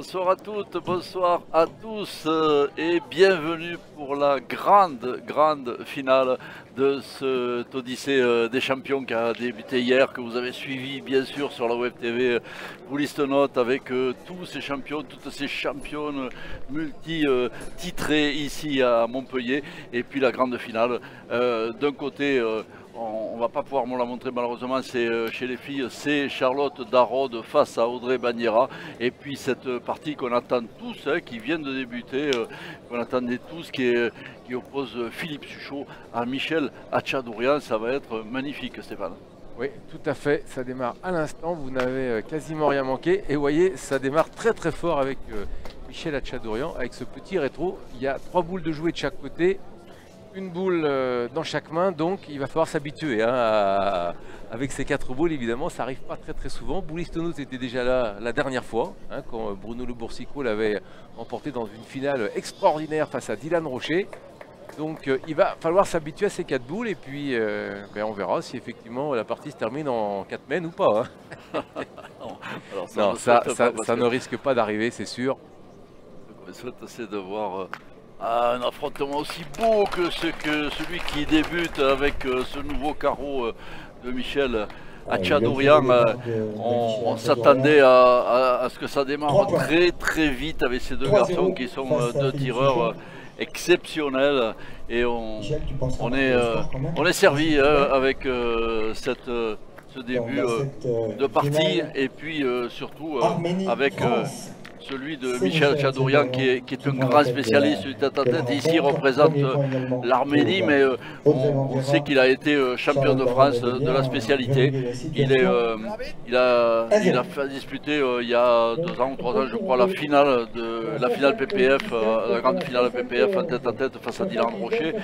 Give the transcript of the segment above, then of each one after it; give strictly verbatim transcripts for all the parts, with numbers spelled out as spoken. Bonsoir à toutes, bonsoir à tous et bienvenue pour la grande, grande finale de cette Odyssée des Champions qui a débuté hier, que vous avez suivi bien sûr sur la Web T V Boulistenaute avec tous ces champions, toutes ces championnes multi-titrées ici à Montpellier. Et puis la grande finale, d'un côté... on ne va pas pouvoir me la montrer malheureusement, c'est euh, chez les filles, c'est Charlotte Darodes face à Audrey Bandiera. Et puis cette partie qu'on attend tous, hein, qui vient de débuter, euh, qu'on attendait tous, qui, est, qui oppose Philippe Suchaud à Michel Hatchadourian. Ça va être magnifique, Stéphane. Oui, tout à fait, ça démarre à l'instant, vous n'avez quasiment rien manqué. Et vous voyez, ça démarre très très fort avec euh, Michel Hatchadourian, avec ce petit rétro. Il y a trois boules de jouer de chaque côté. Une boule dans chaque main, donc il va falloir s'habituer. Hein, à... Avec ces quatre boules, évidemment, ça n'arrive pas très très souvent. Boulistenaute était déjà là la dernière fois, hein, quand Bruno Le Boursicot l'avait emporté dans une finale extraordinaire face à Dylan Rocher. Donc euh, il va falloir s'habituer à ces quatre boules et puis euh, ben, on verra si effectivement la partie se termine en quatre mènes ou pas. Hein. non, alors ça, non, ça, ça, pas ça que... ne risque pas d'arriver, c'est sûr. Ce qu'on souhaite, de voir... Euh... Ah, un affrontement aussi beau que, ce, que celui qui débute avec euh, ce nouveau carreau euh, de Michel Hatchadourian. Euh, on on s'attendait à, à, à ce que ça démarre très très vite avec ces deux garçons qui sont euh, deux tireurs euh, exceptionnels. Et on, on, est, euh, on est servi euh, avec euh, cette... Euh, ce début euh, de partie et puis euh, surtout euh, avec euh, celui de Michel Hatchadourian qui est, qui est un grand spécialiste du tête à tête. Ici il représente euh, l'Arménie, mais euh, on, on sait qu'il a été euh, champion de France euh, de la spécialité. Il, est, euh, il, a, il a fait disputer euh, il y a deux ans ou trois ans je crois la finale de la finale P P F, euh, la grande finale P P F en tête à tête face à Dylan Rocher.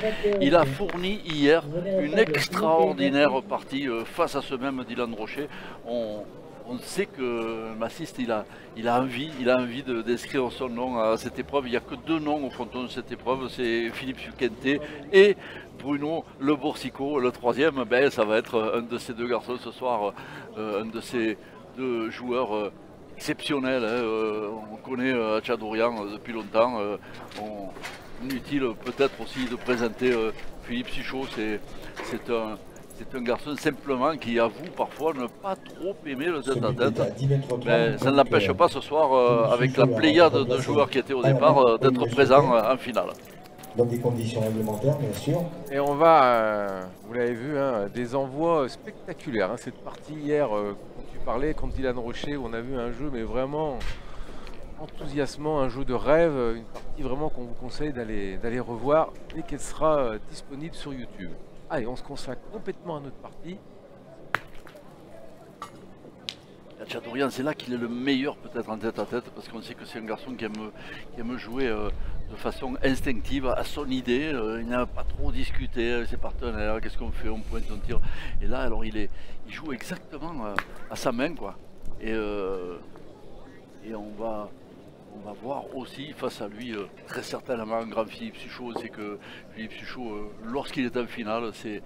Il a fourni hier une extraordinaire partie euh, face à ce même Dylan Rocher. On, on sait que Massiste, il a, il a envie, il a envie d'inscrire son nom à cette épreuve. Il n'y a que deux noms au fronton de cette épreuve, c'est Philippe Suchaud et Bruno Le Boursicot. Le troisième, ben, ça va être un de ces deux garçons ce soir, euh, un de ces deux joueurs euh, exceptionnels. Hein, euh, on connaît euh, Hatchadourian euh, depuis longtemps. Euh, on, inutile peut-être aussi de présenter euh, Philippe Suchaud, c'est un... C'est un garçon simplement qui avoue parfois ne pas trop aimer le tête à tête. Ça ne l'empêche pas ce soir, euh, avec la pléiade de joueurs qui étaient au départ, euh, d'être présents euh, en finale. Dans des conditions réglementaires, bien sûr. Et on va, euh, vous l'avez vu, hein, des envois spectaculaires. Hein. Cette partie hier, euh, quand tu parlais, quand Dylan Rocher, on a vu un jeu, mais vraiment enthousiasmant, un jeu de rêve, une partie vraiment qu'on vous conseille d'aller revoir dès qu'elle sera euh, disponible sur YouTube. Allez, on se consacre complètement à notre partie. Hatchadourian, c'est là qu'il est le meilleur peut-être en tête à tête, parce qu'on sait que c'est un garçon qui aime, qui aime jouer euh, de façon instinctive, à son idée. Euh, il n'a pas trop discuté avec ses partenaires, qu'est-ce qu'on fait, on pointe, on tire. Et là, alors il, est, il joue exactement euh, à sa main, quoi. Et, euh, et on va... On va voir aussi face à lui, euh, très certainement, un grand Philippe Suchaud. C'est que Philippe Suchaud, euh, lorsqu'il est en finale, c'est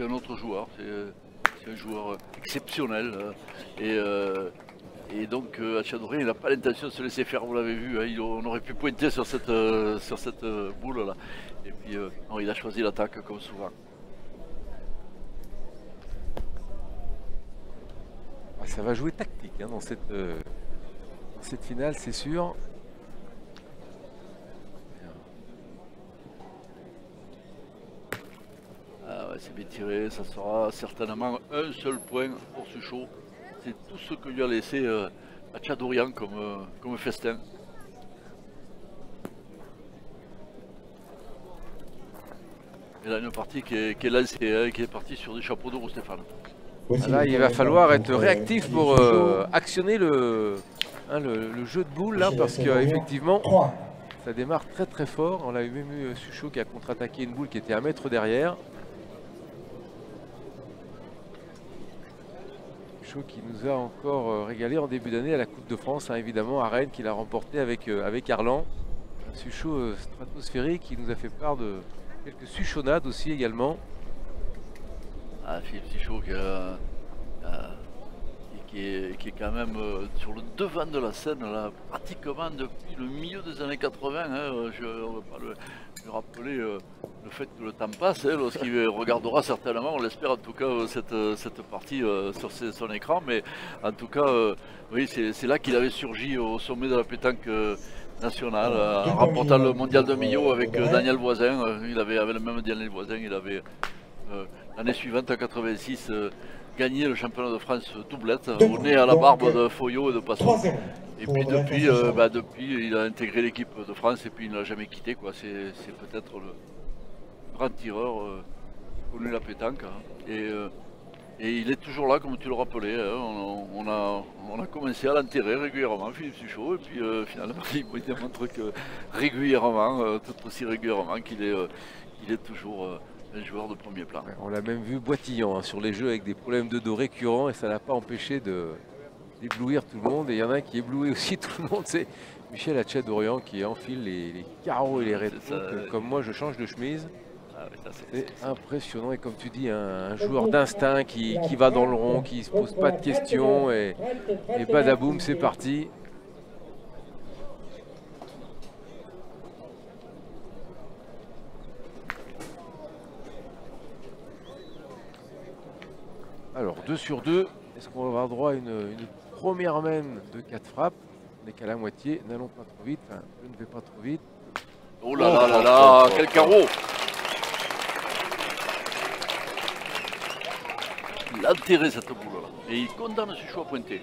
un autre joueur. C'est un joueur exceptionnel. Euh, et, euh, et donc, euh, Hatchadourian, il n'a pas l'intention de se laisser faire, vous l'avez vu. Hein, il, on aurait pu pointer sur cette, euh, sur cette euh, boule-là. Et puis, euh, non, il a choisi l'attaque, comme souvent. Ça va jouer tactique, hein, dans cette, euh, dans cette finale, c'est sûr. Ah ouais, c'est bien tiré, ça sera certainement un seul point pour Suchaud. C'est tout ce que lui a laissé euh, Hatchadourian comme, euh, comme festin. Et là, une partie qui est, qui est lancée, hein, qui est partie sur des chapeaux de roue, Stéphane. Ah là, il va falloir être réactif pour euh, actionner le, hein, le, le jeu de boules, là, parce qu'effectivement, ça démarre très très fort. On a même eu Suchaud qui a contre-attaqué une boule qui était à mettre derrière. Qui nous a encore régalé en début d'année à la Coupe de France, hein, évidemment à Rennes, qu'il a remporté avec, euh, avec Arlan. Un Suchaud euh, stratosphérique qui nous a fait part de quelques Suchaudades aussi également. Ah, Philippe Suchaud qui, euh, euh, qui, qui est, qui est quand même euh, sur le devant de la scène, là, pratiquement depuis le milieu des années quatre-vingts. Hein, je ne vais pas le, me rappeler euh, le fait que le temps passe, hein, lorsqu'il regardera certainement, on l'espère en tout cas, euh, cette, cette partie euh, sur ses, son écran. Mais en tout cas, euh, oui, c'est là qu'il avait surgi au sommet de la pétanque euh, nationale, euh, en remportant le mondial de Millau avec euh, Daniel Voisin. Euh, il avait, avec le même Daniel Voisin, il avait euh, l'année suivante, en quatre-vingt-six, euh, gagné le championnat de France doublette, au nez à la barbe de Foyot et de Passot. Et puis depuis, euh, bah, depuis, il a intégré l'équipe de France et puis il ne l'a jamais quitté. C'est peut-être le grand tireur euh, connu la pétanque. Hein. Et, euh, et il est toujours là, comme tu le rappelais. Hein. On, on, a, on a commencé à l'enterrer régulièrement, Philippe Suchaud. Et puis euh, finalement, il me démontre que régulièrement, euh, tout aussi régulièrement, qu'il est, euh, qu'il est toujours... Euh, un joueur de premier plan. On l'a même vu boitillant hein, sur les jeux avec des problèmes de dos récurrents et ça n'a pas empêché d'éblouir tout le monde. Et il y en a un qui éblouit aussi tout le monde, c'est Michel Hatchadourian qui enfile les, les carreaux et les réponses. Comme moi, je change de chemise. Ah, c'est impressionnant et comme tu dis, un, un joueur d'instinct qui, qui va dans le rond, qui ne se pose pas de questions et, et badaboum, c'est parti. Alors deux sur deux, est-ce qu'on va avoir droit à une, une première mène de quatre frappes? On n'est qu'à la moitié, n'allons pas trop vite, enfin je ne vais pas trop vite. Oh là là là là, quel carreau! Il a enterré cette boule là, et il condamne ce choix pointé.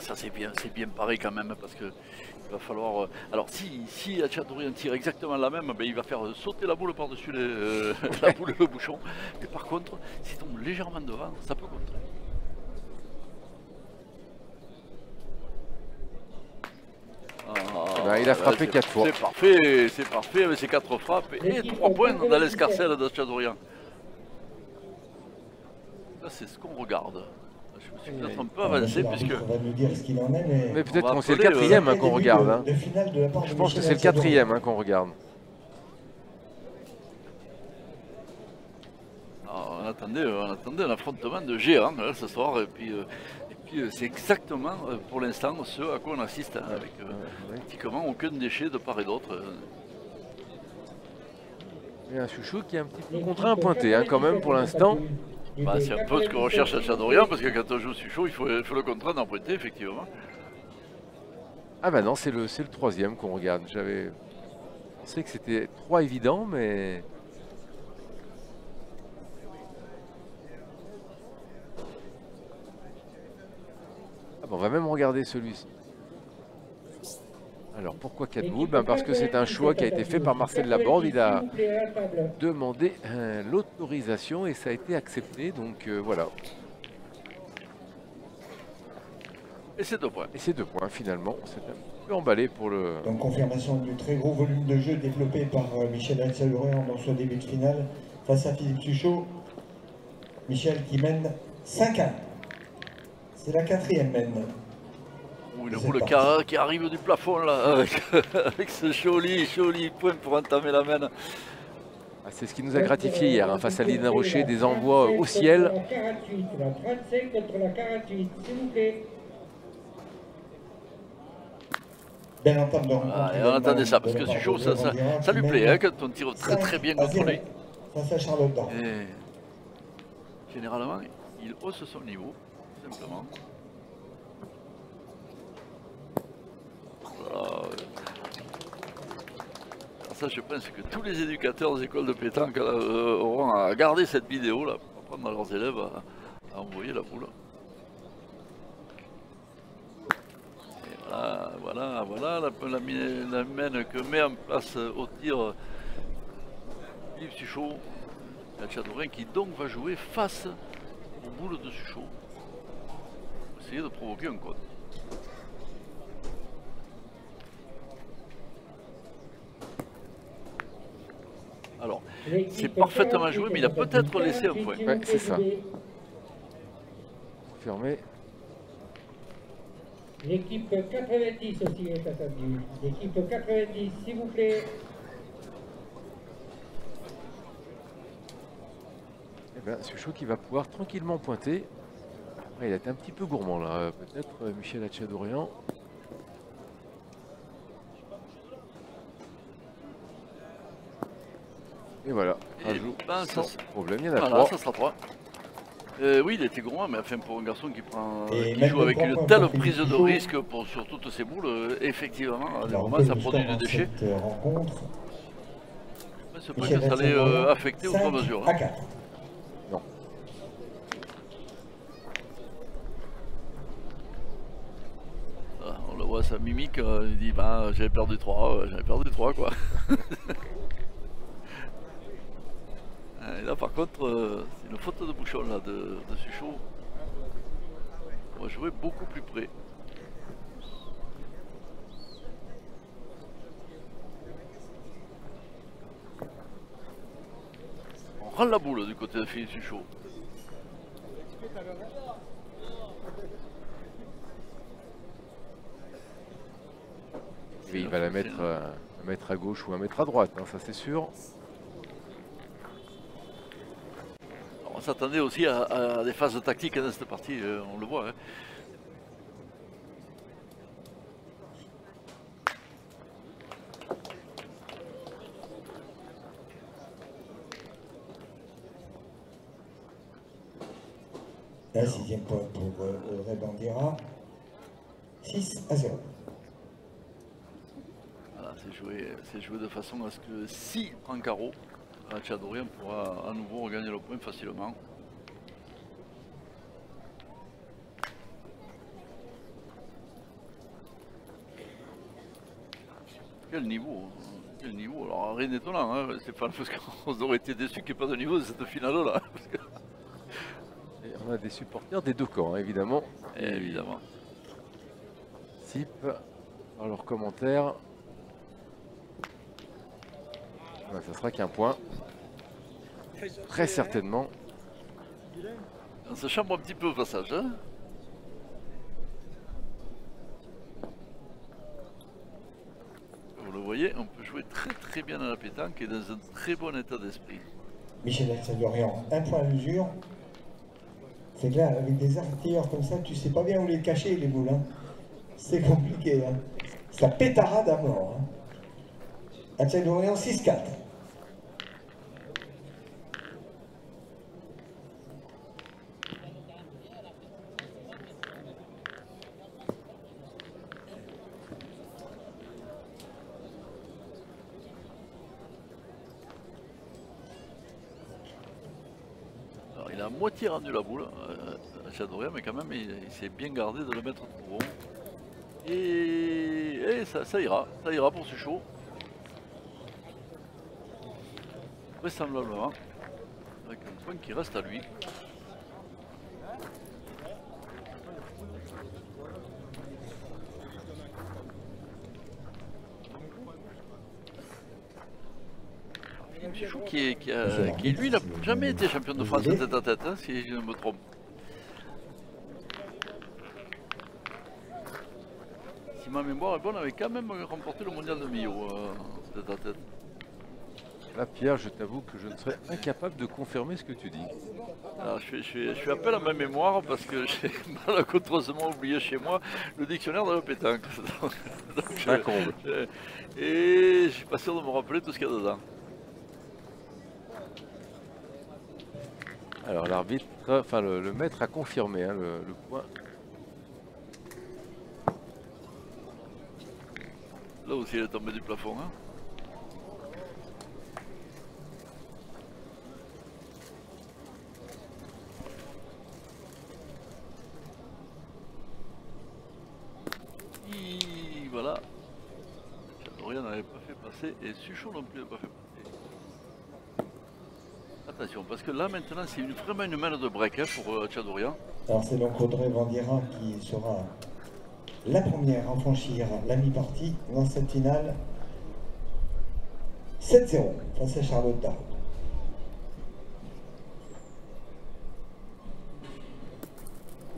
Ça c'est bien, c'est bien pareil quand même parce que il va falloir. Euh, alors si si Hatchadourian tire exactement la même, ben, il va faire sauter la boule par-dessus euh, la boule et le bouchon. Mais par contre, s'il tombe légèrement devant, ça peut contrer. Ah, il a frappé quatre fois. C'est parfait, c'est parfait avec ses quatre frappes et trois points dans l'escarcelle de Hatchadourian. Là c'est ce qu'on regarde. Je me suis peut-être un peu avancé puisque... Mais peut-être que c'est le quatrième hein, qu'on regarde. Hein. Je pense que c'est le quatrième hein, qu'on regarde. Alors, on attendait, on attendait un affrontement de géants hein, ce soir et puis, euh, puis c'est exactement pour l'instant ce à quoi on assiste hein, avec euh, pratiquement aucun déchet de part et d'autre. Il y a un Suchaud qui est un petit peu contraint à pointer hein, quand même pour l'instant. Bah, c'est un peu ce que recherche Hatchadourian parce que quand on joue Suchaud, il faut, il faut le contraint d'emprunter, effectivement. Ah bah non, c'est le, le troisième qu'on regarde. J'avais pensé que c'était trois évident, mais... Ah bah, on va même regarder celui-ci. Alors pourquoi quatre boules ben parce que c'est un choix qui a été fait par Marcel Laborde. Il a demandé euh, l'autorisation et ça a été accepté. Donc euh, voilà. Et c'est deux points. Et c'est deux points finalement. On s'est un peu emballé pour le. Donc confirmation du très gros volume de jeu développé par euh, Michel Hatchadourian dans son début de finale face à Philippe Suchaud. Michel qui mène cinq à un. C'est la quatrième mène. Une boule qui arrive du plafond là avec, avec ce joli, joli point pour entamer la mène. Ah, c'est ce qui nous a gratifié hier hein, face à Dylan Rocher, des envois au ciel. Ah, et on attendait ça parce que c'est chaud, ça, ça, ça lui plaît hein, quand on tire très très bien contre lui. Et généralement, il hausse son niveau, simplement. Alors, ça, je pense que tous les éducateurs des écoles de pétanque là, euh, auront à garder cette vidéo là pour apprendre à leurs élèves à, à envoyer la boule. Et voilà, voilà, voilà la, la, la mène que met en place au tir Philippe Suchaud, Hatchadourian qui donc va jouer face aux boules de Suchaud. Essayer de provoquer un code. Alors, c'est parfaitement joué, mais il a peut-être laissé un point. Ouais, c'est ça. Confirmé. L'équipe quatre-vingt-dix aussi est attendue. L'équipe quatre-vingt-dix, s'il vous plaît. Eh bien, Suchaud qui va pouvoir tranquillement pointer. Après, il a été un petit peu gourmand là, peut-être Michel Hatchadourian. Et voilà, un jour ben, sans ça, problème, il y en a voilà, trois. Ça sera trois. Euh, oui, il était grand, mais enfin, pour un garçon qui, prend, euh, qui joue avec une telle prise de risque pour, sur toutes ses boules, euh, effectivement, à des moments, ça produit des déchets. Mais c'est pas que ça allait euh, affecter au fur et à mesure. Hein. Non. Ah, on le voit, ça mimique, euh, il dit bah, j'avais perdu trois, euh, j'avais perdu trois, quoi. Et là par contre, euh, c'est une faute de bouchon là, de, de Suchaud. On va jouer beaucoup plus près. On rend la boule du côté de Philippe Suchaud. Et il va la mettre, euh, la mettre à gauche ou la mettre à droite, hein, ça c'est sûr. On s'attendait aussi à, à des phases tactiques dans cette partie, on le voit. Hein. La sixième point pour Audrey Bandiera. six à zéro. Voilà, c'est joué, c'est joué de façon à ce que si en carreau, Hatchadourian pourra à nouveau regagner le point facilement. Quel niveau, quel niveau. Alors rien d'étonnant, hein, Stéphane, parce qu'on aurait été déçus qu'il n'y ait pas de niveau de cette finale-là. Que... on a des supporters des deux camps, hein, évidemment. Et évidemment. Type, dans leurs commentaires. Ça sera qu'un point, très certainement. On se chambre un petit peu au passage. Hein, vous le voyez, on peut jouer très très bien à la pétanque et dans un très bon état d'esprit. Michel Hatchadourian, un point à l'usure. C'est clair, avec des artilleurs comme ça, tu sais pas bien où les cacher les boules. Hein. C'est compliqué. Hein. Ça pétarade à mort. Hein. Hatchadourian, six quatre. Moitié rendu la boule, Hatchadourian, mais quand même il, il s'est bien gardé de le mettre trop rond. Et, et ça, ça ira, ça ira pour Suchaud. Vraisemblablement, avec un point qui reste à lui. Suchaud qui, qui, qui lui n'a jamais été champion de France tête à tête, hein, si je ne me trompe. Si ma mémoire est bonne, avait quand même remporté le mondial de Millau euh, tête à tête. Là Pierre, je t'avoue que je ne serais incapable de confirmer ce que tu dis. Alors, je, je, je, je fais appel à ma mémoire parce que j'ai malencontreusement oublié chez moi le dictionnaire de la pétanque. Ça comble. Et je suis pas sûr de me rappeler tout ce qu'il y a dedans. Alors l'arbitre, enfin le, le maître a confirmé hein, le, le point. Là aussi il est tombé du plafond. Hein. Et voilà. Hatchadourian n'avait pas fait passer et Suchaud non plus n'a pas fait passer. Attention, parce que là maintenant c'est une, vraiment une manne de break hein, pour Hatchadourian. Alors c'est donc Audrey Bandiera qui sera la première à franchir la mi-partie dans cette finale. sept zéro face à Charlotte Darodes.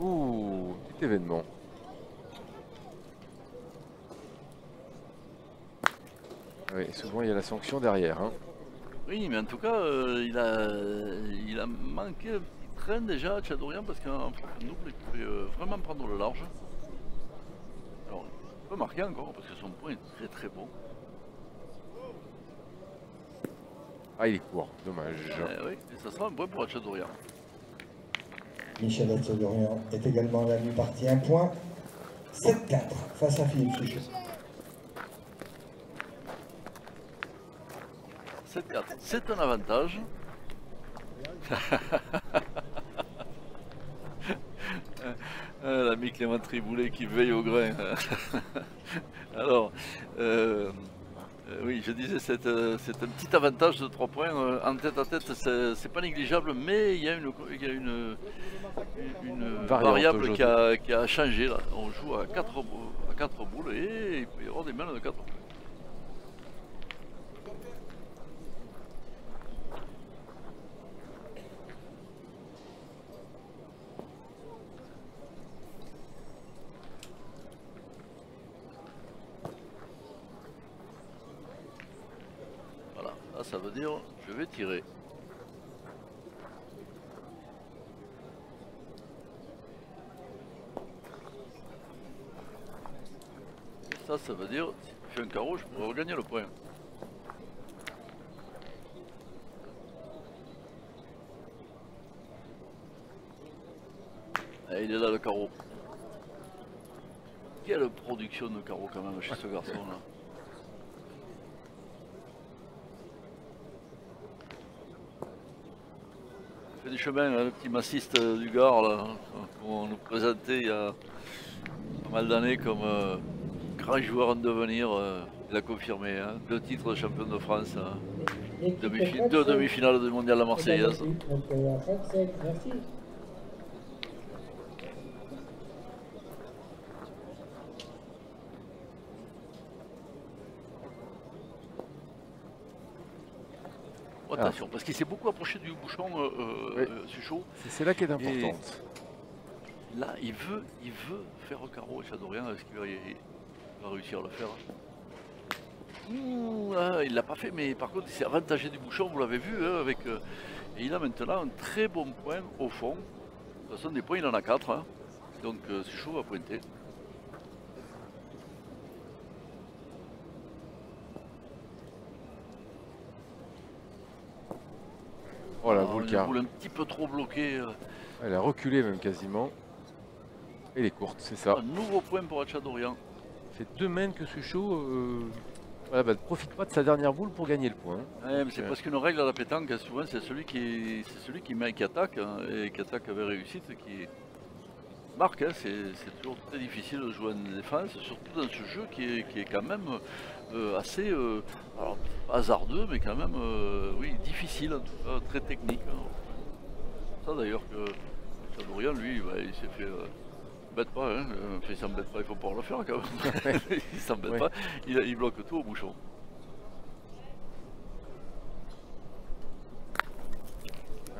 Ouh, petit événement. Oui, souvent il y a la sanction derrière. Hein. Oui, mais en tout cas, euh, il, a, il a manqué le petit train déjà à Hatchadourian parce qu'en double, il pouvait euh, vraiment prendre le large. Alors, il peut marquer encore parce que son point est très très beau. Ah, il est court, dommage. Eh oui, et ça sera un point pour Hatchadourian. Michel Hatchadourian est également la mi-partie, un point. sept quatre face à Philippe Suchaud. sept quatre, c'est un avantage. L'ami Clément Triboulet qui veille au grain. Alors, euh, euh, oui, je disais, c'est euh, un petit avantage de trois points. Euh, en tête à tête, c'est pas négligeable, mais il y a une, il y a une, une, une variable qui a, qui a changé. Là. On joue à quatre, à quatre boules et il peut y avoir des mains de quatre boules. Ça veut dire je vais tirer. Et ça, ça veut dire si je fais un carreau, je pourrais regagner le point. Et il est là le carreau. Quelle production de carreau quand même chez ce garçon là. Du chemin, hein, le petit massiste euh, du Gard, là, qu'on nous présentait il y a pas mal d'années comme euh, grand joueur en devenir, euh, il a confirmé, hein, deux titres de champion de France, hein, demi deux demi-finales du mondial à Marseille. Hein, attention, parce qu'il s'est beaucoup approché du bouchon, euh, oui. euh, Suchaud. C'est là qu'est importante. Et là, il veut, il veut faire au carreau, Hatchadourian. Est-ce qu'il va, va réussir à le faire? Ouh, là, il l'a pas fait, mais par contre, il s'est avantagé du bouchon, vous l'avez vu, hein, avec, euh, et il a maintenant un très bon point au fond. De toute façon, des points, il en a quatre. Hein. Donc, euh, Suchaud va pointer. Oh la boule qui a un petit peu trop bloquée. Elle a reculé même quasiment. Et elle est courte, c'est ça. Un nouveau point pour Hatchadourian. C'est deux mènes que Suchaud euh, voilà, bah, ne profite pas de sa dernière boule pour gagner le point. Ouais, c'est parce qu'une règle à la pétanque, souvent, c'est celui qui c'est celui qui, met, qui attaque hein, et qui attaque avec réussite, qui marque. Hein, c'est toujours très difficile de jouer en défense, surtout dans ce jeu qui est, qui est quand même euh, assez... Euh, alors, hasardeux, mais quand même, euh, oui, difficile, en tout cas, très technique. Ça d'ailleurs que Hatchadourian, lui, bah, il s'est fait... Euh, bête pas, hein. Enfin, il s'embête pas, il faut pouvoir le faire quand même. Il s'embête ouais. pas, il, il bloque tout au bouchon.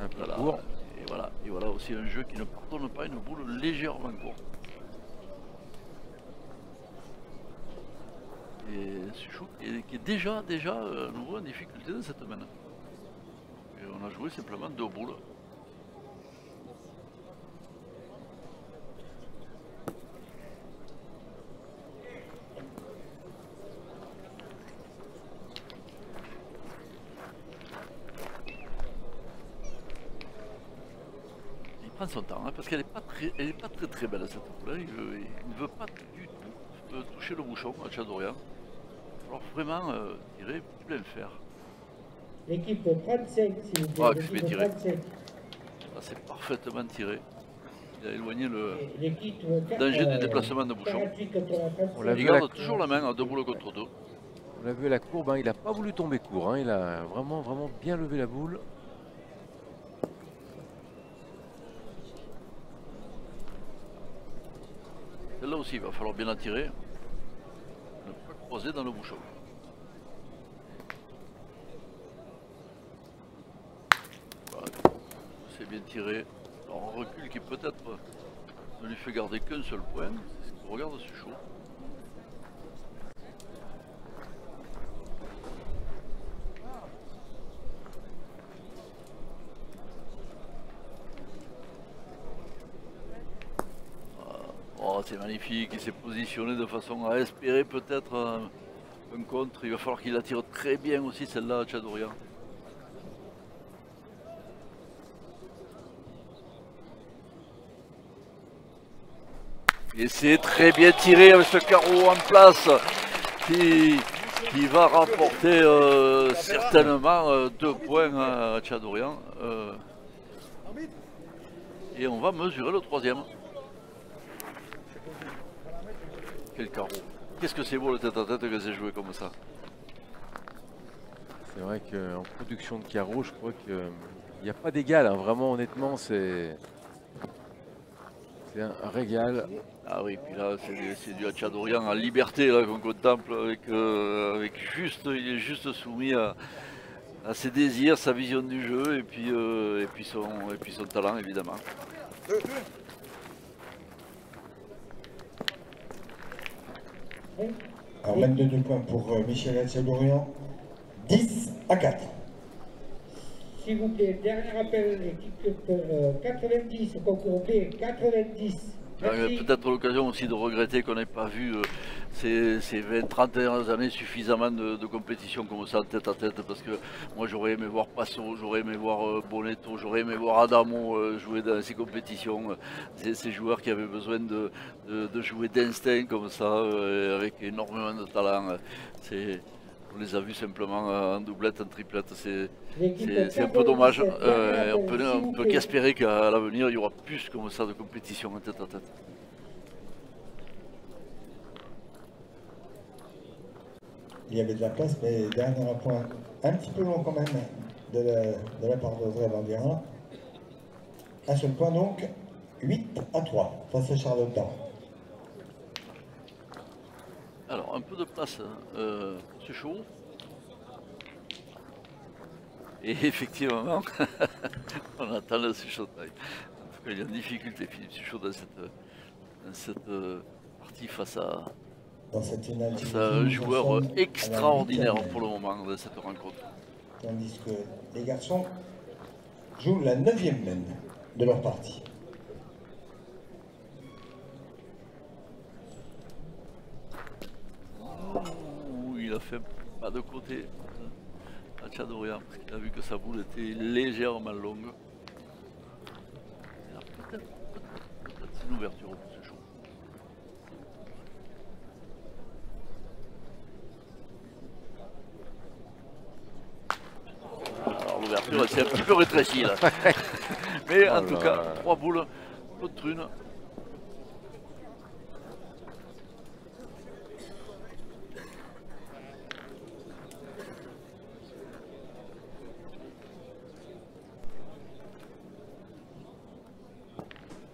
Un peu voilà. court. Et voilà, et voilà aussi un jeu qui ne pardonne pas une boule légèrement courte. Et Suchaud qui est déjà, déjà à nouveau en difficulté de cette semaine. Et on a joué simplement deux boules. Il prend son temps hein, parce qu'elle n'est pas, pas très très belle cette boule. Il ne veut, veut pas du tout toucher le bouchon à Hatchadourian. Alors vraiment euh, tirer, vous voulez le faire. L'équipe de trente-cinq, si vous voulez. Ah, je vais tirer. C'est parfaitement tiré. Il a éloigné le danger du déplacement de bouchon. Il garde toujours la main à deux boules contre deux. On l'a vu à la courbe, hein, il n'a pas voulu tomber court. Hein, il a vraiment, vraiment bien levé la boule. Là aussi, il va falloir bien la tirer. Posé dans le bouchon. Voilà. C'est bien tiré. Alors on recule qui peut-être ne lui fait garder qu'un seul point. C'est ce qu'on regarde Suchaud. c'est magnifique, il s'est positionné de façon à espérer peut-être un, un contre. Il va falloir qu'il attire très bien aussi celle-là, Hatchadourian. Et c'est très bien tiré avec ce carreau en place qui, qui va rapporter euh, certainement euh, deux points à Hatchadourian. Euh, et on va mesurer le troisième. Quel carreau. Qu'est-ce que c'est beau le tête-à-tête que c'est joué comme ça. C'est vrai qu'en production de carreaux, je crois qu'il n'y a pas d'égal. Hein. Vraiment, honnêtement, c'est un régal. Ah oui, puis là, c'est du Hatchadourian en liberté qu'on contemple avec, euh, avec juste, il est juste soumis à, à ses désirs, sa vision du jeu et puis, euh, et puis, son, et puis son talent, évidemment. Alors, vingt-deux points pour euh, Michel Hatchadourian, dix à quatre. S'il vous plaît, dernier appel, l'équipe euh, quatre-vingt-dix, concours B, quatre-vingt-dix. Peut-être l'occasion aussi de regretter qu'on n'ait pas vu euh, ces, ces vingt, trente années suffisamment de, de compétition comme ça, tête à tête, parce que moi j'aurais aimé voir Passo, j'aurais aimé voir euh, Bonetto, j'aurais aimé voir Adamo euh, jouer dans ces compétitions, ces, ces joueurs qui avaient besoin de, de, de jouer d'instinct comme ça, euh, avec énormément de talent. On les a vus simplement en doublette, en triplette, c'est un peu dommage. Euh, on peut, on peut qu'espérer qu'à l'avenir, il y aura plus comme ça de compétition en tête à tête. Il y avait de la place, mais dernier point un petit peu long quand même de la, de la part d'Audrey Bandiera. Un seul point donc, huit à trois face à Charlotte Darodes. Alors, un peu de place, euh, c'est chaud. Et effectivement, on attend le Suchaud. En tout cas, il y a une difficulté, Philippe Suchaud, dans cette, dans cette euh, partie face à, dans cette finale, face à un joueur extraordinaire pour le moment de cette rencontre. Tandis que les garçons jouent la neuvième main de leur partie. Il a fait pas de côté à Hatchadourian, parce qu'il a vu que sa boule était légèrement longue. Peut-être peut une ouverture pour ce show. Alors l'ouverture elle s'est un petit peu rétrécie là. Mais en tout cas, trois boules, contre une.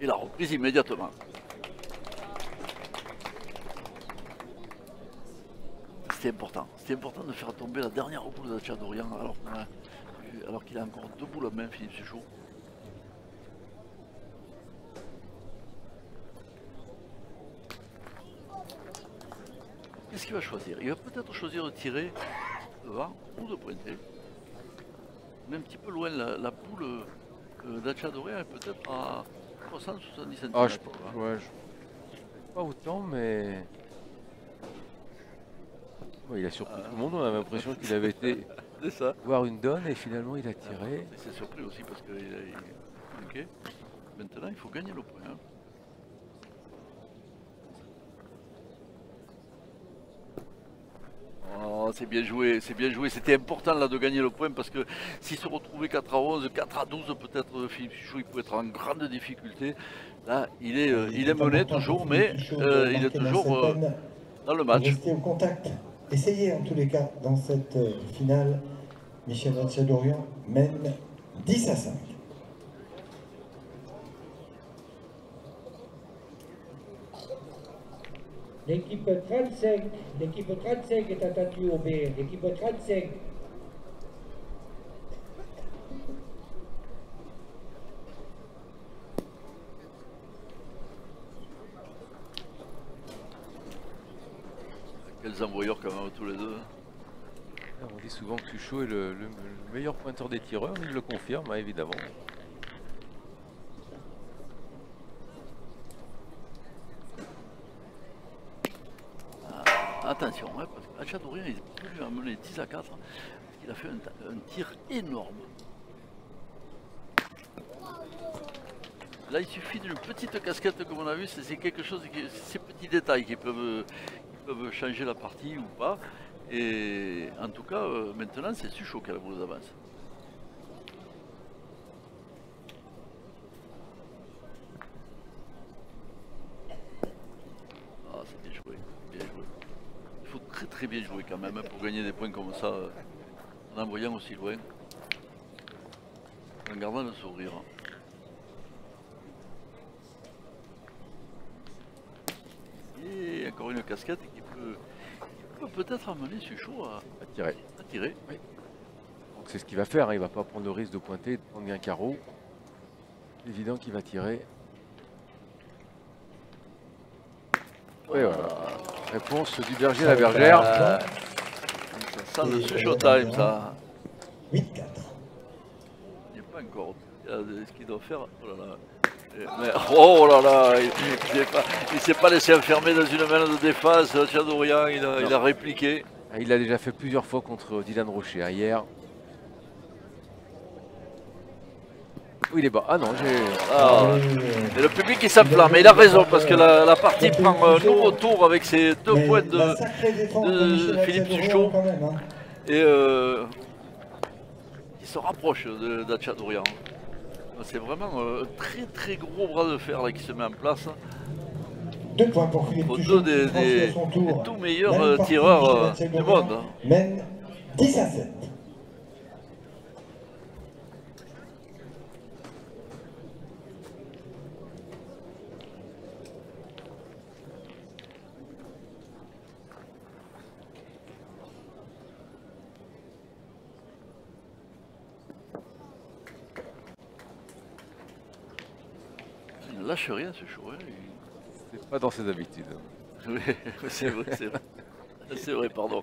Et la reprise immédiatement. C'était important. C'était important de faire tomber la dernière boule de Hatchadourian alors, alors qu'il a encore deux boules à main, Philippe Suchaud. Qu'est-ce qu'il va choisir? Il va peut-être choisir de tirer devant ou de pointer. Mais un petit peu loin, la, la boule euh, de Hatchadourian est peut-être à... soixante-dix centimètres. Ah, je, ouais, je... Pas autant, mais ouais, il a surpris ah, tout le monde. On avait l'impression qu'il avait été ça. Voir une donne et finalement il a tiré. Ah, c'est surpris aussi parce que il a... il... Okay. Maintenant il faut gagner le point. Hein. Oh, c'est bien joué, c'est bien joué. C'était important là de gagner le point parce que s'il se retrouvait quatre à onze, quatre à douze peut-être, Philippe Suchaud, il pouvait être en grande difficulté. Là, il est, euh, il est mené toujours, mais euh, il est toujours euh, dans le match. Restez au contact. Essayez en tous les cas dans cette finale. Michel Hatchadourian mène dix à cinq. L'équipe trente-cinq, l'équipe trente-cinq est attendue au B, l'équipe trente-cinq. Quels envoyeurs quand même tous les deux. On dit souvent que Suchaud est le, le meilleur pointeur des tireurs, il le confirme hein, évidemment. attention, hein, parce que Hatchadourian il est plus à mener dix à quatre, parce qu'il a fait un, un tir énorme. Là, il suffit d'une petite casquette, comme on a vu, c'est quelque chose, qui, ces petits détails qui peuvent, qui peuvent changer la partie ou pas. Et en tout cas, euh, maintenant, c'est Suchaud qui a la boule d'avance. Ah, c'est bien joué, bien joué. Il faut très très bien jouer quand même hein, pour gagner des points comme ça, euh, en envoyant aussi loin, en gardant le sourire. Et encore une casquette qui peut peut-être amener Suchaud à, à tirer. À tirer. Oui. Donc c'est ce qu'il va faire, hein. Il ne va pas prendre le risque de pointer, de prendre un carreau. Évident qu'il va tirer. Oui, voilà. Réponse du berger à la bergère. Euh, ça, le Suchaud time, ça. huit quatre. Il n'est pas encore. Ce qu'il doit faire. Oh là là. Mais, oh là là, il ne s'est pas laissé enfermer dans une main de défense. Hatchadourian, il, il a répliqué. Il l'a déjà fait plusieurs fois contre Dylan Rocher hein, hier. Oui, il est bas. Ah non, j'ai. Ah, le public il s'enflamme, mais il a raison parce que la, la partie prend un nouveau tour avec ses deux mais points de, de, de Philippe Suchaud. Hein. Et euh, il se rapproche d'Hatchadourian. C'est vraiment un très très gros bras de fer là, qui se met en place. Deux points pour Philippe Suchaud. Deux des, des, des tout meilleurs tireurs euh, du monde. Mène dix à sept. Lâche rien ce show, hein. C'est pas dans ses habitudes. Oui, c'est vrai, c'est vrai. C'est vrai, pardon.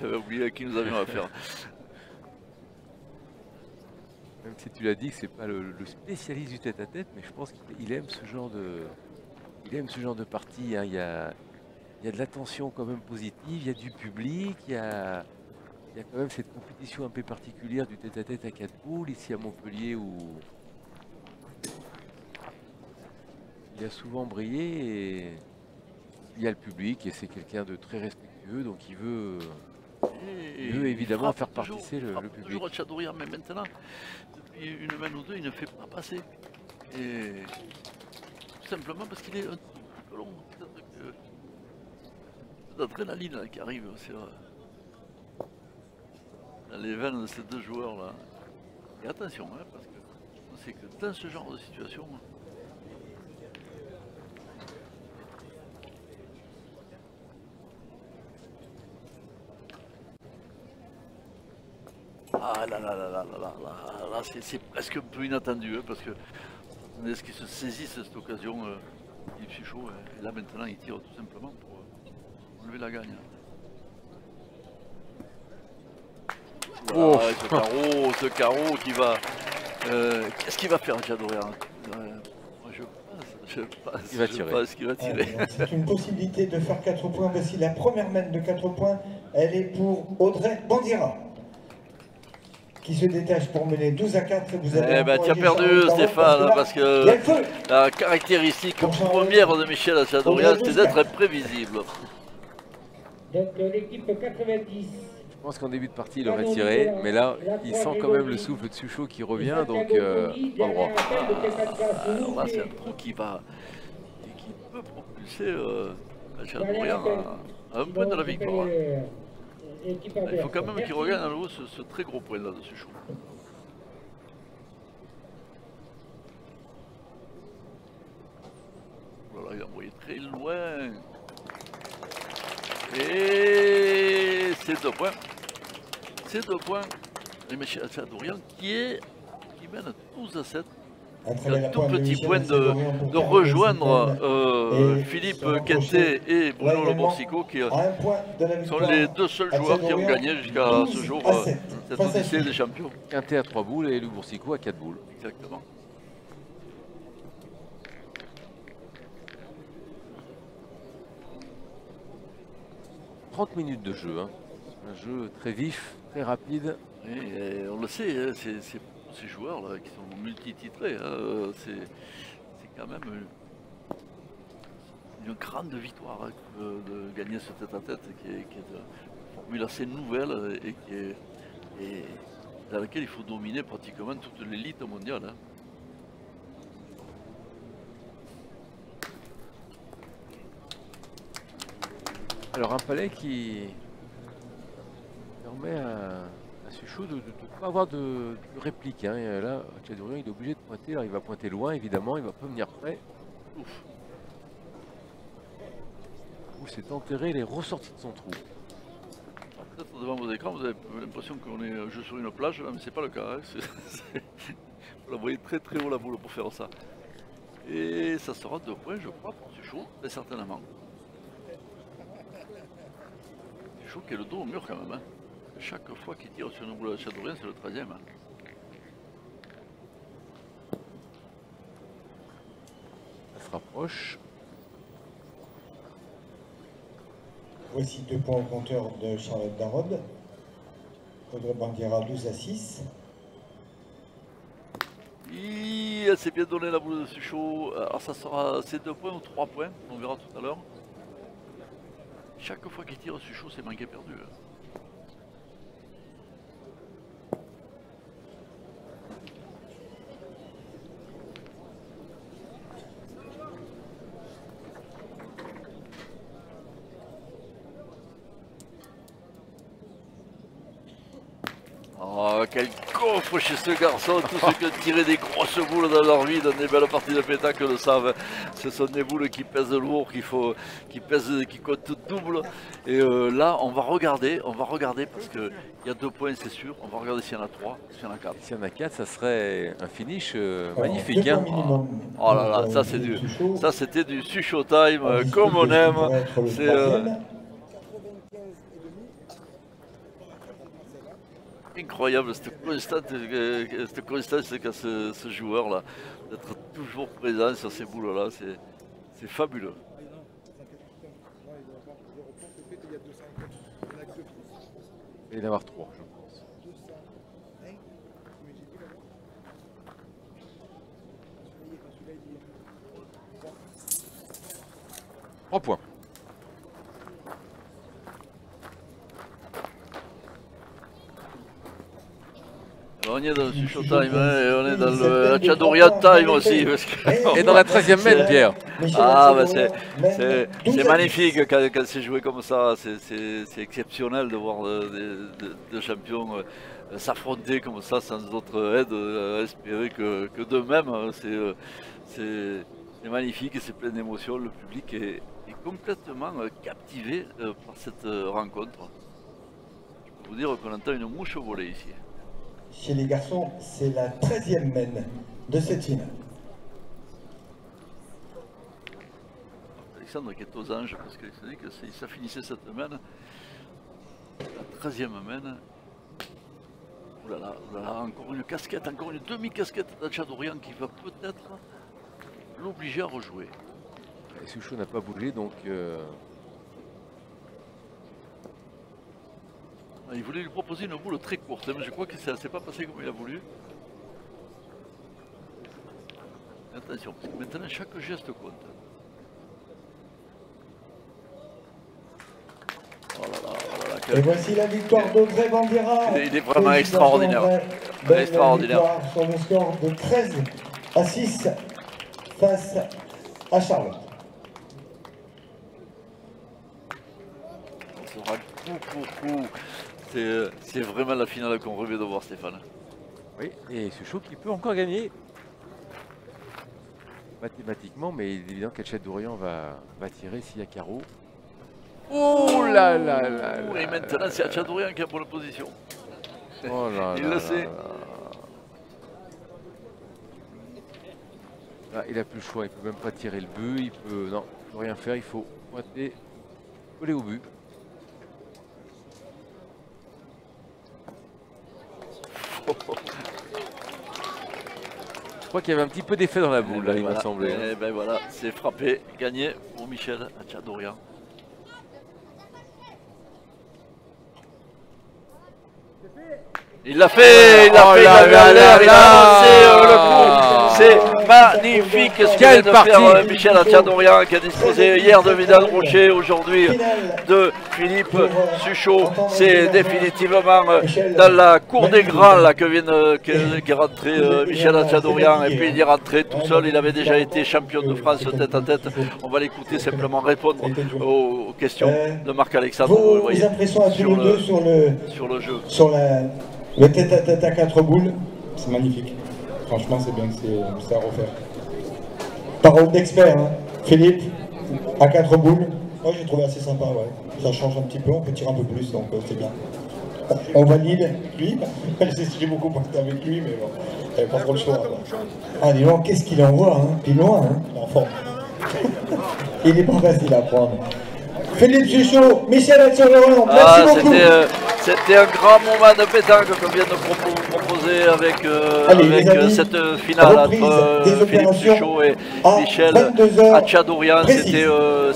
J'avais oublié à qui nous avions affaire. Même si tu l'as dit que c'est pas le, le spécialiste du tête-à-tête, mais je pense qu'il aime ce genre de, il aime ce genre de partie. Hein. Il, y a, il y a de l'attention quand même positive, il y a du public, il y a, il y a quand même cette compétition un peu particulière du tête-à-tête à quatre boules ici à Montpellier où. Il a souvent brillé et il y a le public et c'est quelqu'un de très respectueux donc il veut, il veut évidemment il faire participer le, le public. Hatchadourian, mais maintenant, depuis une semaine ou deux, il ne fait pas passer. Et tout simplement parce qu'il est un peu long, d'adrénaline qui arrive dans les veines de ces deux joueurs-là. Et attention, hein, parce que on sait que dans ce genre de situation, ah là là là là là là là, là c'est presque un peu inattendu hein, parce que est-ce qu'il se saisisse cette occasion euh, il est chaud et là maintenant il tire tout simplement pour euh, enlever la gagne. Voilà, oh. Ce carreau, ce carreau qui va. Euh, Qu'est-ce qu'il va faire Hatchadourian euh, je pense, je pense, il va je tirer. Pense qu'il va tirer. Ah, c'est une possibilité de faire quatre points. Voici la première mène de quatre points, elle est pour Audrey Bandiera. Qui se détache pour mener douze à quatre. Vous avez eh ben, tu as perdu Stéphane, parce que, là, parce que la caractéristique première de Michel Hatchadourian, c'est d'être imprévisible. Donc l'équipe quatre-vingt-dix. Je pense qu'en début de partie, il aurait tiré, mais là, il sent quand même le souffle de Suchaud qui revient, donc euh, pas droit. Ah, alors là, c'est un trou qui va, et qui peut propulser euh, Hatchadourian à un point de la victoire. Il faut quand même qu'il regarde à l'eau ce, ce très gros point là de Suchaud. Voilà, il a envoyé très loin. Et c'est deux points. C'est deux points. Et Michel Hatchadourian qui est qui mène douze à sept. Un tout petit point de, de rejoindre euh, Philippe Quintet et Bruno Le Boursicot qui sont les deux seuls joueurs qui ont gagné jusqu'à ce jour euh, cette Odyssée des Champions. Quintet à trois boules et Le Boursicot à quatre boules. Exactement. trente minutes de jeu. Hein. Un jeu très vif, très rapide. Et on le sait, ces, ces, ces joueurs-là qui sont multititrés, hein, c'est quand même une grande victoire hein, de gagner ce tête-à-tête -tête, qui est, qui est une formule assez nouvelle et, qui est, et dans laquelle il faut dominer pratiquement toute l'élite mondiale. Hein. Alors un palais qui permet à, à Suchaud de ne pas avoir de, de réplique. Hein. Et là, Hatchadourian il est obligé de pointer. Alors, il va pointer loin, évidemment. Il va pas venir près. Ouf. Où s'est enterré les ressorties de son trou. Peut-être devant vos écrans, vous avez l'impression qu'on est juste sur une plage, là, mais c'est pas le cas. Hein. C est, c est... Vous la voyez très très haut la boule pour faire ça. Et ça sera deux points, je crois, pour Suchaud, et certainement. Qui est le dos au mur quand même. Hein. Chaque fois qu'il tire sur une boule de Hatchadourian, c'est le treizième. Hein. Elle se rapproche. Voici deux points au compteur de Charlotte Darodes. Audrey Bandiera douze à six. Et elle s'est bien donné la boule de Suchaud. Alors ça sera ces deux points ou trois points, on verra tout à l'heure. Chaque fois qu'il tire Suchaud, c'est manqué perdu. Oh, quel coffre chez ce garçon! Tous ceux qui ont tiré des grosses boules dans leur vie, dans des belles parties de pétanque le savent. Ce sont des boules qui pèsent lourd, qui, faut, qui, pèsent, qui comptent double. Et euh, là, on va regarder, on va regarder parce qu'il y a deux points, c'est sûr. On va regarder s'il y en a trois, s'il y en a quatre. S'il y en a quatre, ça serait un finish euh, magnifique. Hein. Oh, oh là là, ça c'est du, ça c'était du Suchaud time, euh, comme on aime. C'est... Euh, incroyable cette constance, cette constance qu'a ce, ce joueur-là, d'être toujours présent sur ces boules-là, c'est fabuleux. Et d'en avoir trois, je pense. Trois points. On est dans le Suchaud time, hein, et on est dans le Hatchadourian time aussi. Parce que... Et dans la treizième mètre, Pierre. Ah, bah c'est magnifique quand, quand c'est joué comme ça. C'est exceptionnel de voir des de, de champions euh, s'affronter comme ça sans autre aide à espérer que, que d'eux-mêmes. C'est magnifique et c'est plein d'émotions. Le public est, est complètement captivé euh, par cette rencontre. Je peux vous dire qu'on entend une mouche voler ici. Chez les garçons, c'est la treizième mène de cette finale. Alexandre qui est aux anges, parce qu'il s'est dit que ça finissait cette mène. La treizième mène. Oh là là, oh là là, encore une casquette, encore une demi-casquette d'Hatchadourian qui va peut-être l'obliger à rejouer. Et Suchaud n'a pas bougé, donc... Euh... Il voulait lui proposer une boule très courte, mais je crois que ça ne s'est pas passé comme il a voulu. Attention, parce que maintenant chaque geste compte. Oh là là, oh là là, quel... Et voici la victoire d'Audrey Bandiera. Il est vraiment extraordinaire. Belle extraordinaire. Victoire sur le score de treize à six face à Charlotte. On sera coup pour coup. C'est vraiment la finale qu'on rêvait de voir, Stéphane. Oui, et Suchaud qui peut encore gagner. Mathématiquement, mais il est évident qu'Hatchadourian va, va tirer s'il y a carreau. Oh là là là, là. Et maintenant, c'est Hatchadourian qui a pour la position. Oh là il là le là sait. Là là. Là, il n'a plus le choix, il ne peut même pas tirer le but, il peut, non, il peut rien faire, il faut pointer, coller au but. Je crois qu'il y avait un petit peu d'effet dans la boule, là, ben il voilà, m'a semblé. Et hein. ben voilà, c'est frappé, gagné pour Michel Hatchadourian. Il l'a fait, il l'a oh fait, la il a l'air, il a lancé euh, le coup. C'est magnifique ce qu'il vient de faire euh, Michel Hatchadourian, qui a disposé hier de Dylan Rocher, aujourd'hui de Philippe Suchaud. C'est définitivement euh, dans la cour des grands là, que vient euh, qu'est rentré euh, Michel Hatchadourian. Et puis il est rentré tout seul, il avait déjà été champion de France tête à tête. On va l'écouter simplement répondre aux, aux questions de Marc-Alexandre. Vous voyez, sur le, sur le, sur le jeu. Sur la... Le tête à tête à quatre boules, c'est magnifique. Franchement, c'est bien que c'est à refaire. Parole d'expert, hein. Philippe, à quatre boules. Moi, j'ai trouvé assez sympa, ouais. Ça change un petit peu, on peut tirer un peu plus, donc euh, c'est bien. On valide, lui. J'ai beaucoup parlé avec lui, mais bon, j'avais pas trop le choix. Ah, dis donc, qu'est-ce qu'il envoie, hein. Il est loin, hein. Il est en forme. Il est pas facile à prendre. Philippe Suchaud, Michel Hatchadourian, merci ah, beaucoup. C'était un grand moment de pétanque qu'on vient de propos, proposer avec, euh, Allez, avec amis, cette finale entre euh, Philippe Suchaud et Michel Hatchadourian. C'était euh,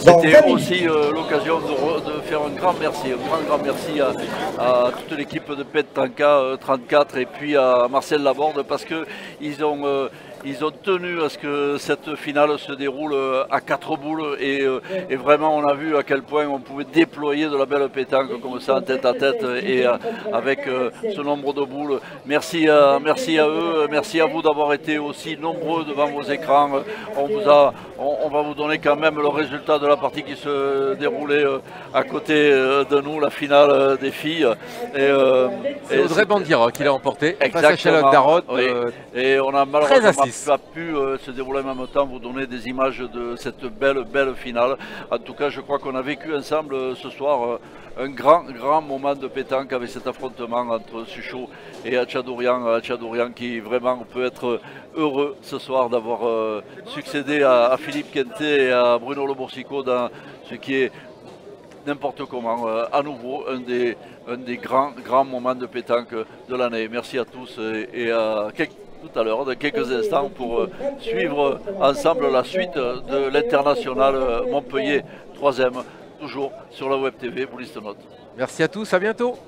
aussi euh, l'occasion de, de faire un grand merci, un grand, grand merci à, à toute l'équipe de Pétanque trente-quatre et puis à Marcel Laborde, parce qu'ils ont... Euh, Ils ont tenu à ce que cette finale se déroule à quatre boules et, et vraiment on a vu à quel point on pouvait déployer de la belle pétanque comme ça, tête à tête et avec ce nombre de boules. Merci à, merci à eux, merci à vous d'avoir été aussi nombreux devant vos écrans. On, vous a, on, on va vous donner quand même le résultat de la partie qui se déroulait à côté de nous, la finale des filles. Et, et Audrey Bandiera qui l'a emporté face à Charlotte Darodes. Oui. Et on a malheureusement a pu euh, se dérouler en même temps, vous donner des images de cette belle, belle finale. En tout cas, je crois qu'on a vécu ensemble euh, ce soir euh, un grand, grand moment de pétanque avec cet affrontement entre Suchaud et Hatchadourian. Hatchadourian qui vraiment peut être heureux ce soir d'avoir euh, succédé à, à Philippe Quintet et à Bruno Le Boursicot dans ce qui est n'importe comment, euh, à nouveau un des, un des grands, grands moments de pétanque de l'année. Merci à tous et, et à quelques tout à l'heure, dans quelques instants, pour euh, suivre euh, ensemble la suite euh, de l'international euh, Montpellier troisième, toujours sur la Web T V Boulistenaute. Merci à tous, à bientôt.